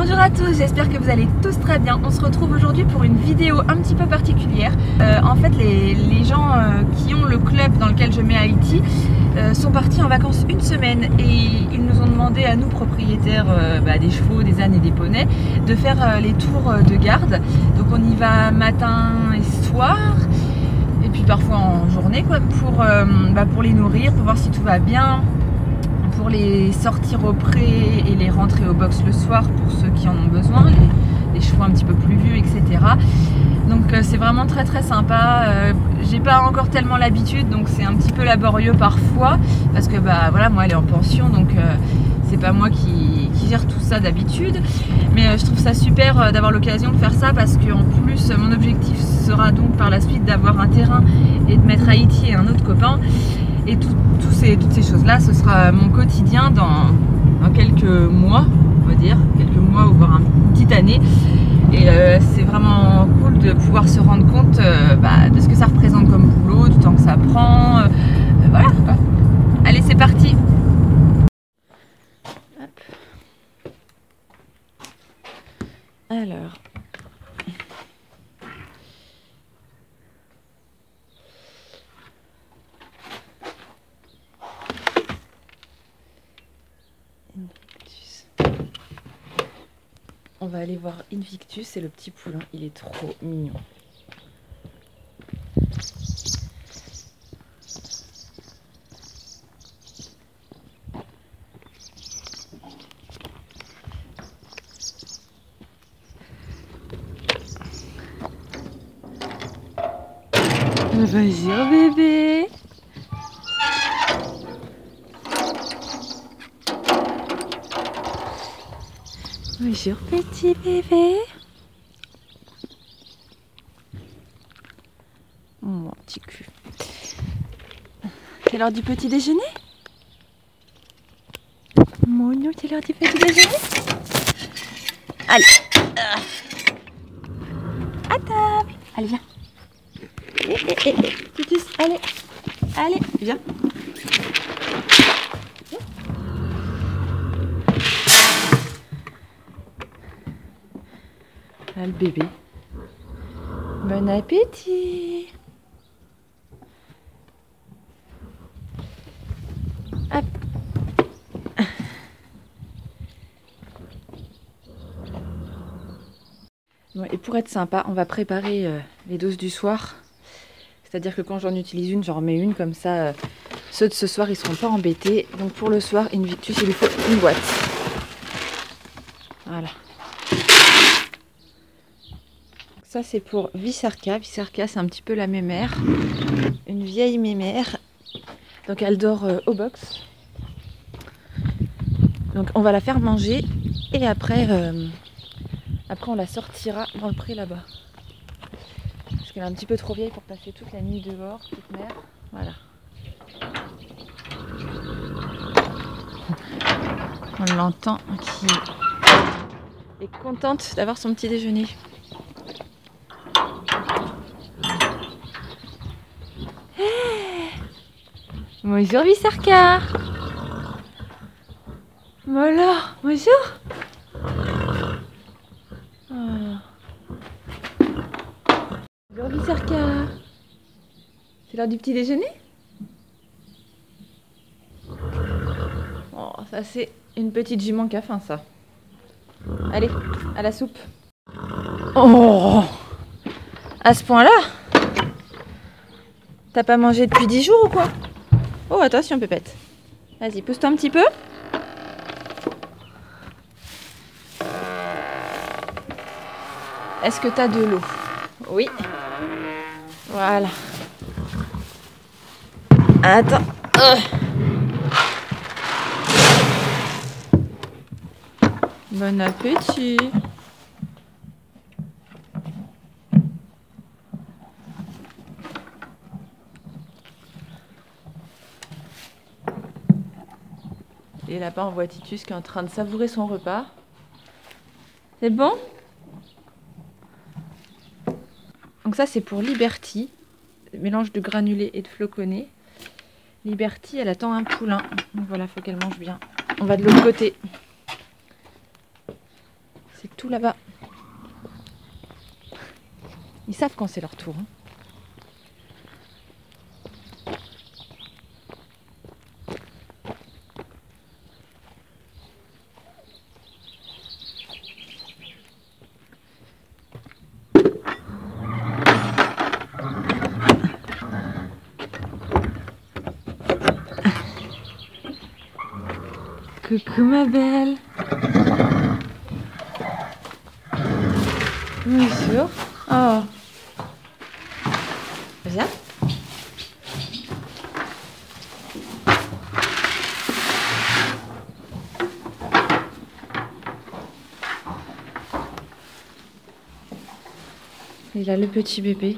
Bonjour à tous, j'espère que vous allez tous très bien. On se retrouve aujourd'hui pour une vidéo un petit peu particulière. En fait, les gens qui ont le club dans lequel je mets Haïti sont partis en vacances une semaine et ils nous ont demandé à nous propriétaires des chevaux, des ânes et des poneys de faire les tours de garde. Donc on y va matin et soir et puis parfois en journée quoi, pour les nourrir, pour voir si tout va bien, pour les sortir au pré et les rentrer au box le soir pour ceux qui en ont besoin, les chevaux un petit peu plus vieux, etc. Donc c'est vraiment très très sympa. J'ai pas encore tellement l'habitude, donc c'est un petit peu laborieux parfois parce que voilà, moi elle est en pension, donc c'est pas moi qui gère tout ça d'habitude, mais je trouve ça super d'avoir l'occasion de faire ça parce que en plus mon objectif sera donc par la suite d'avoir un terrain et de mettre Haïti et un autre copain. Et toutes ces choses-là, ce sera mon quotidien dans quelques mois, on va dire, quelques mois ou voire une petite année. Et c'est vraiment cool de pouvoir se rendre compte de ce que ça représente comme boulot, du temps que ça prend. Voilà. Allez, c'est parti. Hop. Alors. On va aller voir Invictus, c'est le petit poulain, il est trop mignon. Bonjour bébé. Bonjour petit bébé. Mon petit cul. C'est l'heure du petit déjeuner? Mon nom, c'est l'heure du petit déjeuner? Allez. À table. Allez, viens. Allez. Allez, viens. Ah, le bébé. Bon appétit. Hop. Bon, et pour être sympa, on va préparer les doses du soir. C'est-à-dire que quand j'en utilise une, j'en remets une. Comme ça, ceux de ce soir, ils ne seront pas embêtés. Donc pour le soir, Invictus, il lui faut une boîte. Voilà. Ça c'est pour Vissarka. Vissarka c'est un petit peu la mémère, une vieille mémère. Donc elle dort au box. Donc on va la faire manger et après on la sortira dans le pré là-bas. Parce qu'elle est un petit peu trop vieille pour passer toute la nuit dehors, toute mère. Voilà. On l'entend qui est contente d'avoir son petit déjeuner. Bonjour Vissarka. Voilà, bonjour. Oh. Bonjour Vissarka. C'est l'heure du petit déjeuner? Oh, ça c'est une petite jument qui a faim ça. Allez, à la soupe. Oh, à ce point-là? T'as pas mangé depuis 10 jours ou quoi? Oh, attention, Pépette. Vas-y, pousse-toi un petit peu. Est-ce que t'as de l'eau? Oui. Voilà. Attends. Bon appétit. Et là-bas, on voit Titus qui est en train de savourer son repas. C'est bon? Donc ça, c'est pour Liberty. Mélange de granulés et de floconnés. Liberty, elle attend un poulain. Donc voilà, faut qu'elle mange bien. On va de l'autre côté. C'est tout là-bas. Ils savent quand c'est leur tour. Hein. Coucou ma belle. Bien sûr. Oh. Viens. Il a le petit bébé.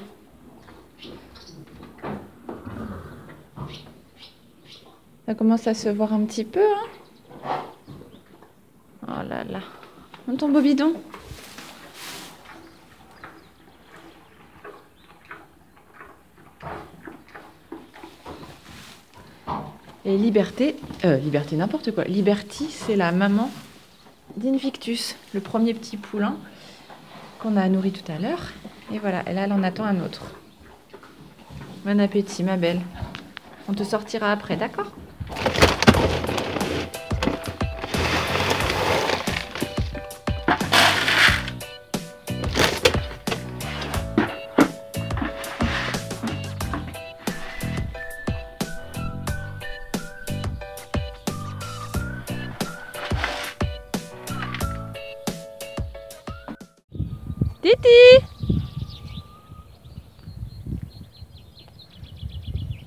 Ça commence à se voir un petit peu, hein? Oh là là, on tombe au bidon. Et Liberty n'importe quoi. Liberty, c'est la maman d'Invictus, le premier petit poulain qu'on a nourri tout à l'heure. Et voilà, et là, elle en attend un autre. Bon appétit, ma belle. On te sortira après, d'accord ?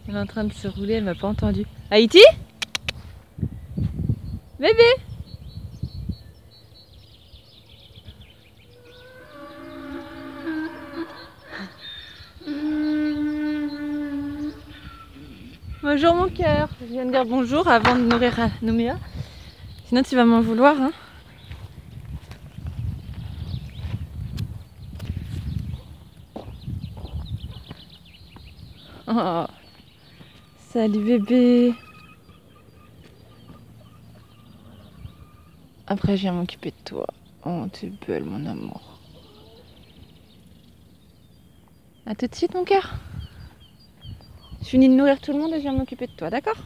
Elle est en train de se rouler, elle m'a pas entendu. Haïti? Bébé? Bonjour mon cœur. Je viens de dire bonjour avant de nourrir à Nouméa. Sinon tu vas m'en vouloir, hein. Oh. Salut bébé. Après je viens m'occuper de toi. Oh t'es belle mon amour. A tout de suite mon cœur. Je finis de nourrir tout le monde et je viens m'occuper de toi, d'accord?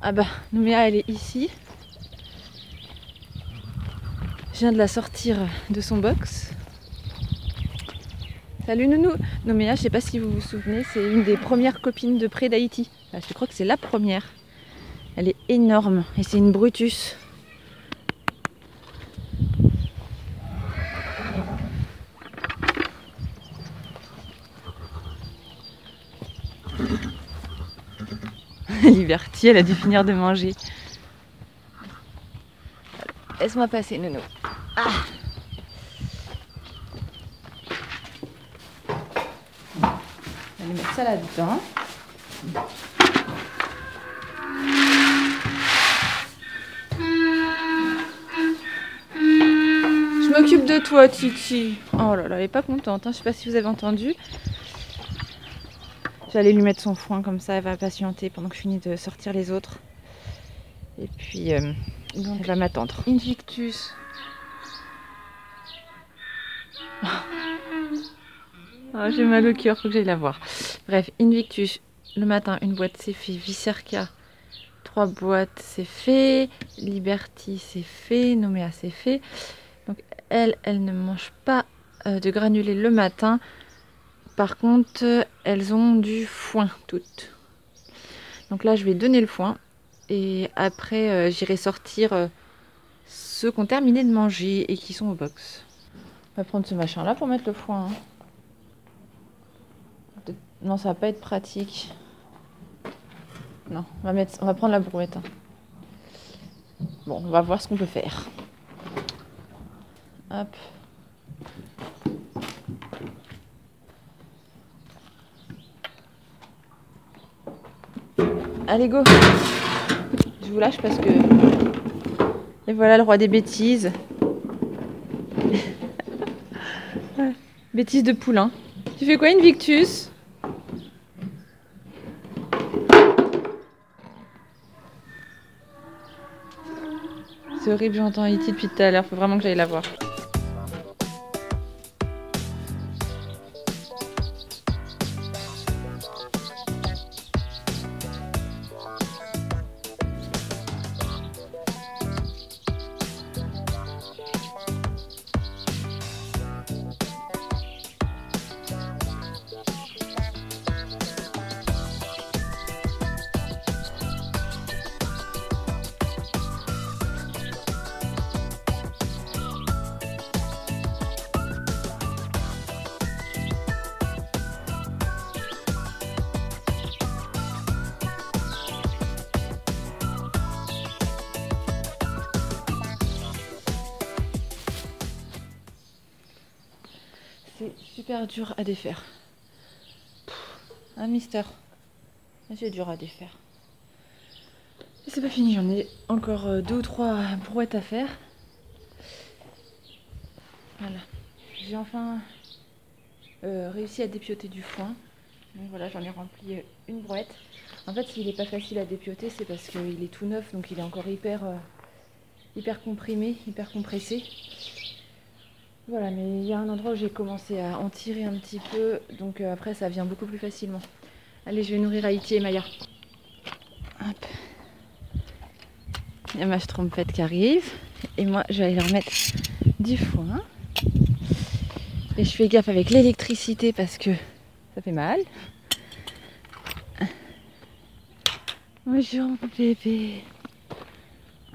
Ah bah Nouméa elle est ici. Je viens de la sortir de son box. Salut Nounou! Nouméa, je sais pas si vous vous souvenez, c'est une des premières copines de près d'Haïti. Enfin, je crois que c'est la première. Elle est énorme et c'est une Brutus. Liberty, elle a dû finir de manger. Laisse-moi passer Nounou. Ah. Je vais mettre ça là-dedans. Je m'occupe de toi, Titi. Oh là là, elle est pas contente. Hein. Je sais pas si vous avez entendu. J'allais lui mettre son foin, comme ça elle va patienter pendant que je finis de sortir les autres. Et puis, donc, elle va m'attendre. Invictus. Oh, j'ai mal au cœur, faut que j'aille la voir. Bref, Invictus, le matin, une boîte c'est fait. Vissarka, 3 boîtes c'est fait. Liberty c'est fait. Nouméa c'est fait. Donc elle ne mange pas de granulés le matin. Par contre, elles ont du foin toutes. Donc là, je vais donner le foin. Et après, j'irai sortir ceux qu'on terminé de manger et qui sont au box. On va prendre ce machin là pour mettre le foin. Hein. Non, ça va pas être pratique. Non, on va prendre la brouette. Hein. Bon, on va voir ce qu'on peut faire. Hop. Allez, go. Je vous lâche parce que... Et voilà le roi des bêtises. Bêtises de poulain. Tu fais quoi, Invictus ? C'est horrible, j'entends Haïti depuis tout à l'heure, faut vraiment que j'aille la voir. Super dur à défaire. Un mystère. C'est dur à défaire. Et c'est pas fini, j'en ai encore 2 ou 3 brouettes à faire. Voilà. J'ai enfin réussi à dépioter du foin. Donc voilà, j'en ai rempli une brouette. En fait, s'il n'est pas facile à dépioter, c'est parce qu'il est tout neuf, donc il est encore hyper comprimé, hyper compressé. Voilà, mais il y a un endroit où j'ai commencé à en tirer un petit peu, donc après ça vient beaucoup plus facilement. Allez, je vais nourrir Haïti et Maya. Hop. Il y a ma trompette qui arrive, et moi je vais aller remettre du foin. Et je fais gaffe avec l'électricité parce que ça fait mal. Bonjour mon bébé.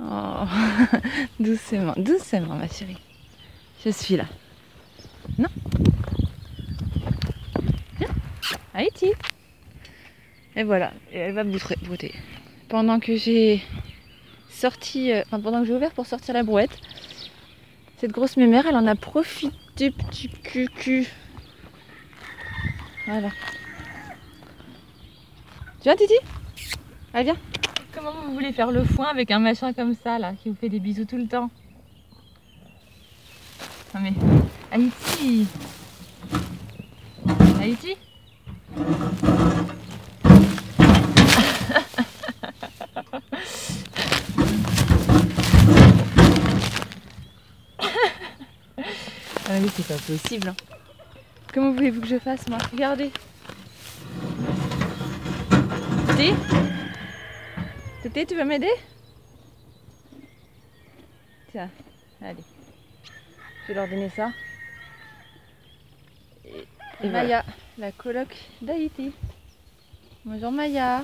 Oh. Doucement, doucement ma chérie. Je suis là. Non. Viens. Haïti. Et voilà. Et elle va brouter. Pendant que j'ai sorti... Enfin, pendant que j'ai ouvert pour sortir la brouette, cette grosse mémère, elle en a profité, petit cucu. Voilà. Tu viens, Titi? Allez, viens. Comment vous voulez faire le foin avec un machin comme ça, là, qui vous fait des bisous tout le temps? Non mais, Haïti! Haïti? Ah oui, c'est pas possible. Hein. Comment voulez-vous que je fasse, moi? Regardez. Tété? Tété, tu veux m'aider? Tiens, allez. Je vais leur donner ça. Et Maya, la coloc d'Haïti. Bonjour Maya.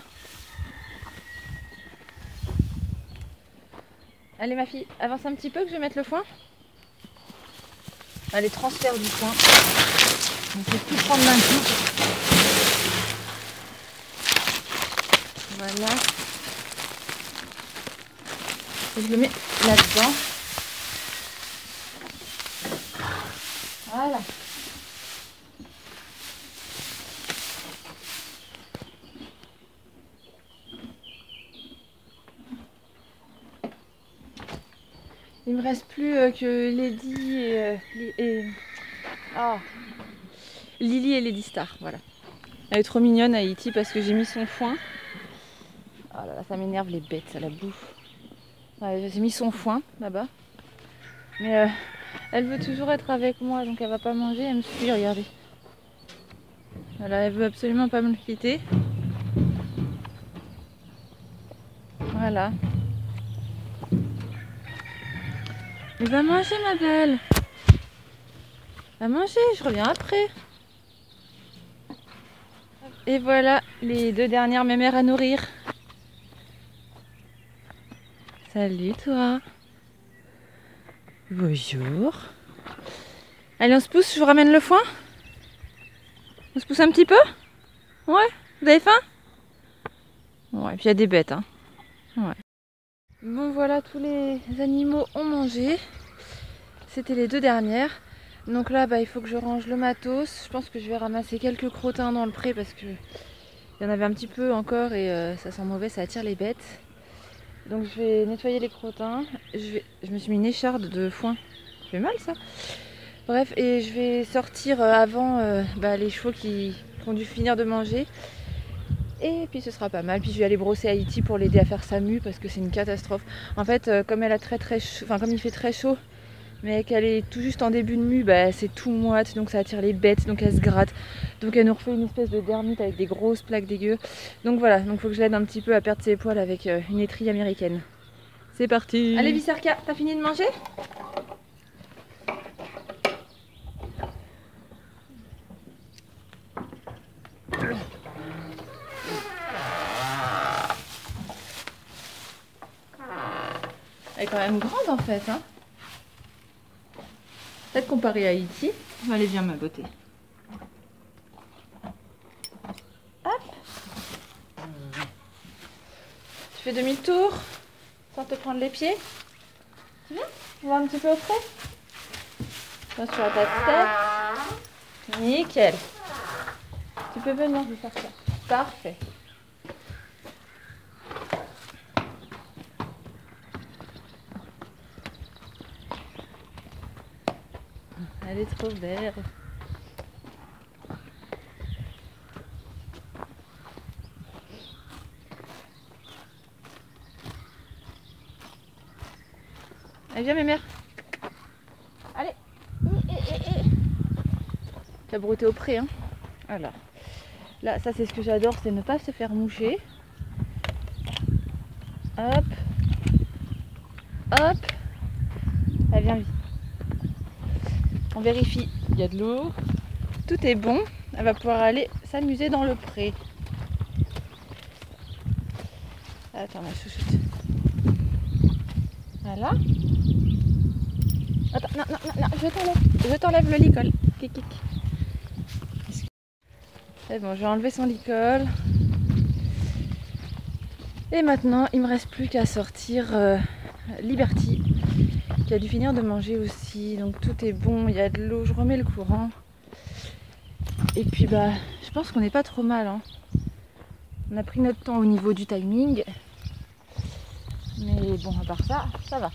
Allez ma fille, avance un petit peu que je vais mettre le foin. Allez, transfert du foin. On peut tout prendre d'un coup. Voilà. Et je le mets là-dedans. Voilà. Il me reste plus que Lady Lily et Lady Star, voilà. Elle est trop mignonne Haïti parce que j'ai mis son foin. Oh là là, ça m'énerve les bêtes, ça la bouffe. Ouais, j'ai mis son foin là-bas. Mais elle veut toujours être avec moi, donc elle va pas manger, elle me suit, regardez. Voilà, elle veut absolument pas me quitter. Voilà. Mais va manger ma belle. Va manger, je reviens après. Et voilà les 2 dernières mémères à nourrir. Salut toi. Bonjour. Allez, on se pousse, je vous ramène le foin. On se pousse un petit peu? Ouais? Vous avez faim? Ouais, et puis il y a des bêtes, hein. Ouais. Bon, voilà, tous les animaux ont mangé. C'était les 2 dernières. Donc là, bah, il faut que je range le matos. Je pense que je vais ramasser quelques crottins dans le pré parce que il y en avait un petit peu encore et ça sent mauvais, ça attire les bêtes. Donc je vais nettoyer les crottins, je me suis mis une écharde de foin, ça fait mal ça. Bref, et je vais sortir avant les chevaux qui ont dû finir de manger. Et puis ce sera pas mal. Puis je vais aller brosser Haïti pour l'aider à faire sa mue parce que c'est une catastrophe. En fait, comme elle a très chaud, enfin comme il fait très chaud, mais qu'elle est tout juste en début de mue, bah, c'est tout moite, donc ça attire les bêtes, donc elle se gratte. Donc elle nous refait une espèce de dermite avec des grosses plaques dégueu. Donc voilà, donc faut que je l'aide un petit peu à perdre ses poils avec une étrille américaine. C'est parti. Allez Vissarka, t'as fini de manger? Elle est quand même grande en fait, hein. Peut-être comparée à Haïti. Allez, viens ma beauté. Hop. Tu fais demi-tour sans te prendre les pieds. Tu viens? On va un petit peu au frais. Attention à ta tête. Nickel. Tu peux venir, je vais faire ça. Parfait. Elle est trop belle. Allez, viens mes mères. Allez. T'as brouté au pré, hein. Voilà. Là, ça c'est ce que j'adore, c'est ne pas se faire moucher. Hop. Hop. Elle vient vite. On vérifie, il y a de l'eau. Tout est bon. Elle va pouvoir aller s'amuser dans le pré. Attends, ma chouchoute. Voilà. Attends, non, non, non, non, je t'enlève. Je t'enlève le licol. Kik, kik. Et bon, je vais enlever son licol. Et maintenant, il me reste plus qu'à sortir Liberty, qui a dû finir de manger aussi. Donc tout est bon, il y a de l'eau, je remets le courant. Et puis bah, je pense qu'on n'est pas trop mal, hein. On a pris notre temps au niveau du timing. Mais bon, à part ça, ça va.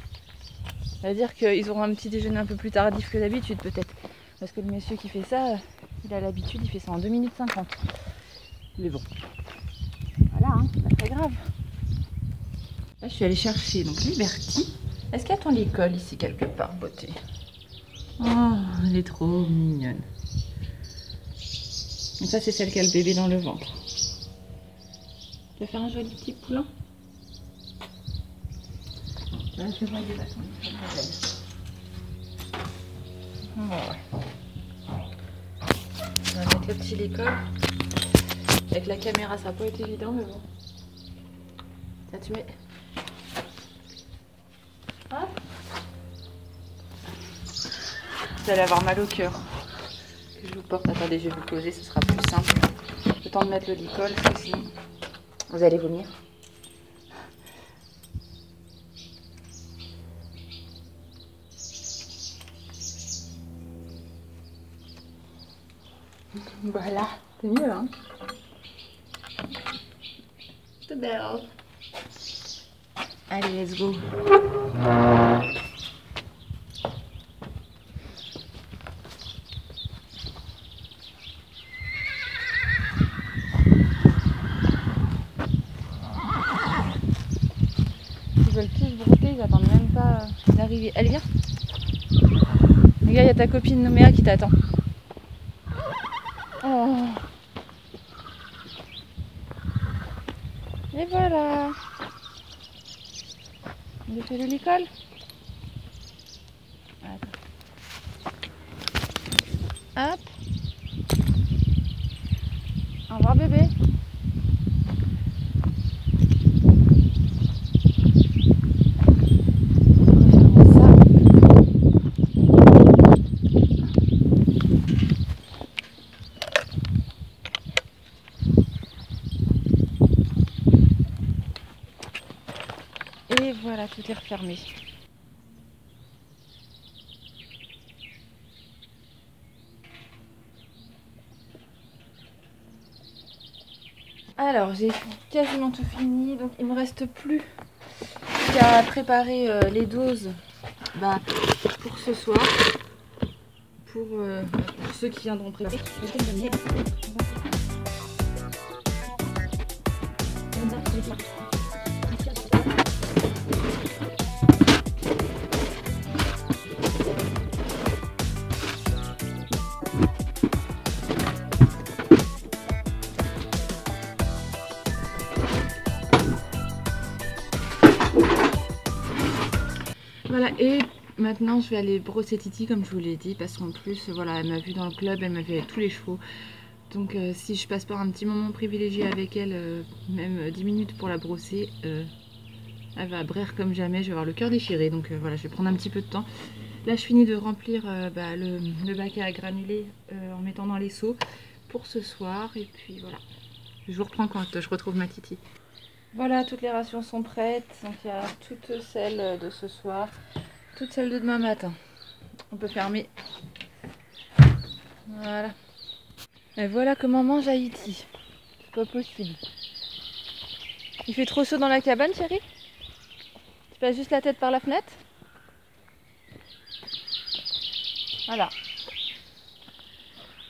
C'est-à-dire qu'ils auront un petit déjeuner un peu plus tardif que d'habitude peut-être. Parce que le monsieur qui fait ça, il a l'habitude, il fait ça en 2 minutes 50. Mais bon. Voilà, hein, pas très grave. Là, je suis allée chercher donc Liberty. Est-ce qu'il y a ton licol ici quelque part, beauté? Oh, elle est trop mignonne. Et ça, c'est celle qui a le bébé dans le ventre. Tu veux faire un joli petit poulain? Là, je vois des bâtons. Ouais. On va mettre le petit licol. Avec la caméra, ça n'a pas été évident, mais bon. Tiens, tu mets. Hop. Vous allez avoir mal au cœur. Je vous porte. Attendez, je vais vous poser, ce sera plus simple. Le temps de mettre le licol, sinon vous allez vomir. Voilà, c'est mieux, hein. C'est belle. Allez, let's go. Ils veulent tous brouter, ils attendent même pas d'arriver. Allez, viens. Les gars, il y a ta copine Nouméa qui t'attend. Oh. Et voilà. On a fait le licol. Attends. Hop. Au revoir bébé. Et voilà, tout est refermé. Alors, j'ai quasiment tout fini, donc il ne me reste plus qu'à préparer les doses bah, pour ce soir, pour ceux qui viendront préparer. Voilà, et maintenant je vais aller brosser Titi comme je vous l'ai dit, parce qu'en plus voilà, elle m'a vu dans le club, elle m'a vu avec tous les chevaux. Donc si je passe par un petit moment privilégié avec elle, même 10 minutes pour la brosser, elle va braire comme jamais, je vais avoir le cœur déchiré. Donc voilà, je vais prendre un petit peu de temps. Là je finis de remplir le bac à granulés en mettant dans les seaux pour ce soir. Et puis voilà, je vous reprends quand je retrouve ma Titi. Voilà, toutes les rations sont prêtes. Donc il y a toutes celles de ce soir, toutes celles de demain matin. On peut fermer. Voilà. Et voilà comment mange Haïti. C'est pas possible. Il fait trop chaud dans la cabane, chérie? Tu passes juste la tête par la fenêtre? Voilà.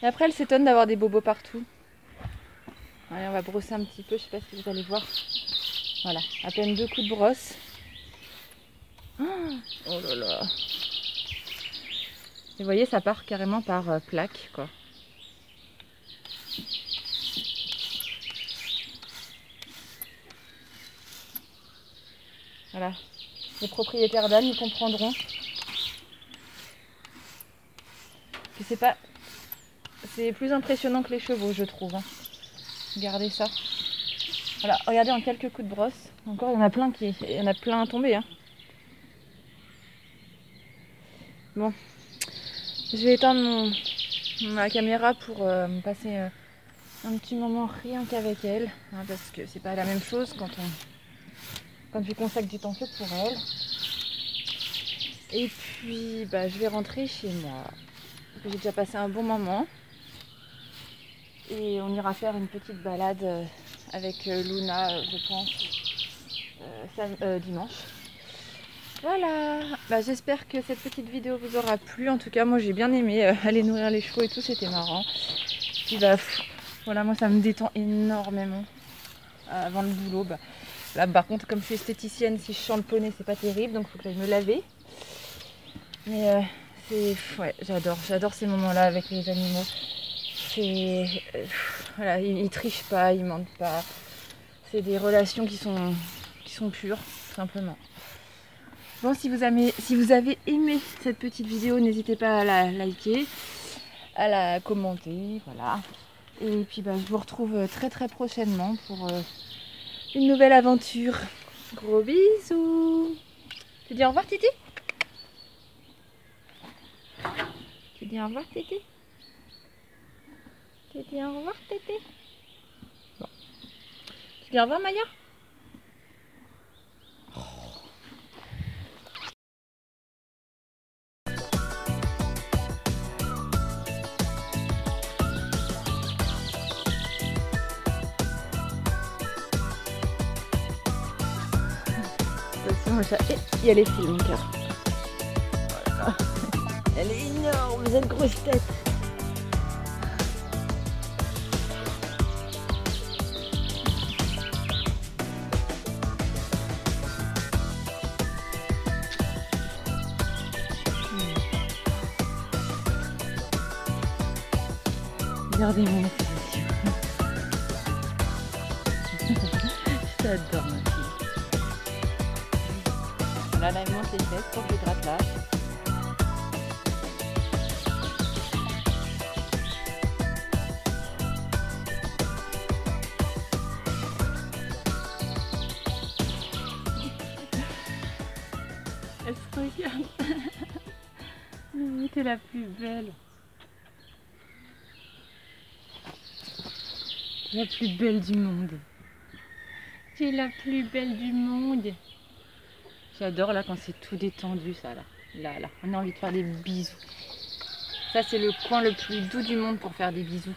Et après, elle s'étonne d'avoir des bobos partout. Allez, on va brosser un petit peu. Je sais pas si vous allez voir. Voilà, à peine 2 coups de brosse. Oh là là. Et vous voyez, ça part carrément par plaque, quoi. Voilà, les propriétaires d'ânes, ils comprendront que c'est pas... C'est plus impressionnant que les chevaux, je trouve. Hein. Regardez ça. Voilà, regardez en quelques coups de brosse. Encore, il y en a plein à tomber. Hein. Bon, je vais éteindre ma caméra pour passer un petit moment rien qu'avec elle, hein, parce que c'est pas la même chose quand on... Quand je consacre du temps que pour elle. Et puis bah, je vais rentrer chez moi. J'ai déjà passé un bon moment. Et on ira faire une petite balade avec Luna, je pense, dimanche. Voilà, bah, j'espère que cette petite vidéo vous aura plu. En tout cas, moi j'ai bien aimé aller nourrir les chevaux et tout, c'était marrant. Puis bah, voilà, moi ça me détend énormément avant le boulot. Bah. Là, par contre, comme je suis esthéticienne, si je chante le poney, c'est pas terrible, donc il faut que là, je me laver. Mais ouais, j'adore ces moments-là avec les animaux. Voilà, ils trichent pas, ils mentent pas. C'est des relations qui sont pures, tout simplement. Bon, si vous avez aimé cette petite vidéo, n'hésitez pas à la liker, à la commenter, voilà. Et puis, bah, je vous retrouve très très prochainement pour... une nouvelle aventure. Gros bisous. Tu dis au revoir Titi? Tu dis au revoir Titi? Tu dis au revoir Titi? Bon. Tu dis au revoir Maya? Et il y a les fils, mon cœur. Voilà. Elle est énorme, cette grosse tête. Regardez mon fils. J'adore ma fille. Là, elle monte les fesses pour qu'il gratte là. Elle se regarde. T'es la plus belle. La plus belle du monde. T'es la plus belle du monde. J'adore là quand c'est tout détendu ça là. Là, on a envie de faire des bisous. Ça c'est le coin le plus doux du monde pour faire des bisous.